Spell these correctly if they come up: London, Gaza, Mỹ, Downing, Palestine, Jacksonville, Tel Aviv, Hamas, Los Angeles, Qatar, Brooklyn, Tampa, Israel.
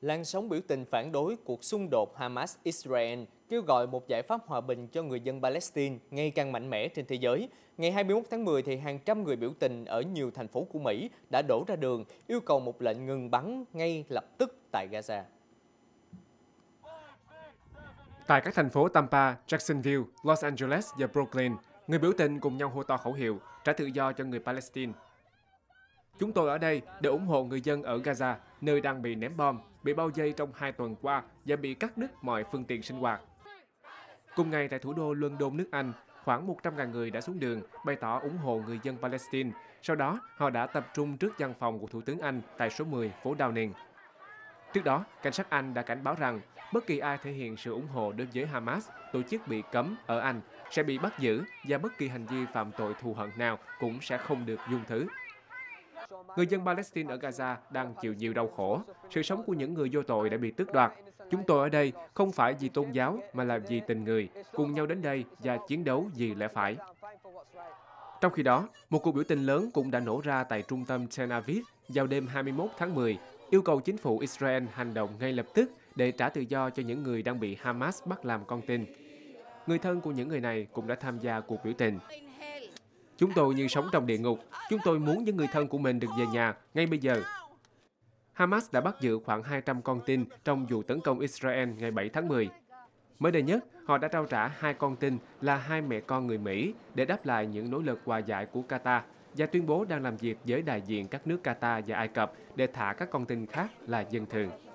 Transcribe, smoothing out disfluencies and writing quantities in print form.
Làn sóng biểu tình phản đối cuộc xung đột Hamas-Israel kêu gọi một giải pháp hòa bình cho người dân Palestine ngày càng mạnh mẽ trên thế giới. Ngày 21 tháng 10, thì hàng trăm người biểu tình ở nhiều thành phố của Mỹ đã đổ ra đường yêu cầu một lệnh ngừng bắn ngay lập tức tại Gaza. Tại các thành phố Tampa, Jacksonville, Los Angeles và Brooklyn, người biểu tình cùng nhau hô to khẩu hiệu trả tự do cho người Palestine. Chúng tôi ở đây để ủng hộ người dân ở Gaza, nơi đang bị ném bom, bị bao vây trong 2 tuần qua và bị cắt đứt mọi phương tiện sinh hoạt. Cùng ngày tại thủ đô London, nước Anh, khoảng 100.000 người đã xuống đường bày tỏ ủng hộ người dân Palestine. Sau đó, họ đã tập trung trước văn phòng của Thủ tướng Anh tại số 10, phố Downing. Trước đó, cảnh sát Anh đã cảnh báo rằng bất kỳ ai thể hiện sự ủng hộ đối với Hamas, tổ chức bị cấm ở Anh, sẽ bị bắt giữ và bất kỳ hành vi phạm tội thù hận nào cũng sẽ không được dung thứ. Người dân Palestine ở Gaza đang chịu nhiều đau khổ. Sự sống của những người vô tội đã bị tước đoạt. Chúng tôi ở đây không phải vì tôn giáo mà là vì tình người, cùng nhau đến đây và chiến đấu vì lẽ phải. Trong khi đó, một cuộc biểu tình lớn cũng đã nổ ra tại trung tâm Tel Aviv vào đêm 21 tháng 10, yêu cầu chính phủ Israel hành động ngay lập tức để trả tự do cho những người đang bị Hamas bắt làm con tin. Người thân của những người này cũng đã tham gia cuộc biểu tình. Chúng tôi như sống trong địa ngục. Chúng tôi muốn những người thân của mình được về nhà ngay bây giờ. Hamas đã bắt giữ khoảng 200 con tin trong vụ tấn công Israel ngày 7 tháng 10. Mới đây nhất, họ đã trao trả 2 con tin là 2 mẹ con người Mỹ để đáp lại những nỗ lực hòa giải của Qatar và tuyên bố đang làm việc với đại diện các nước Qatar và Ai Cập để thả các con tin khác là dân thường.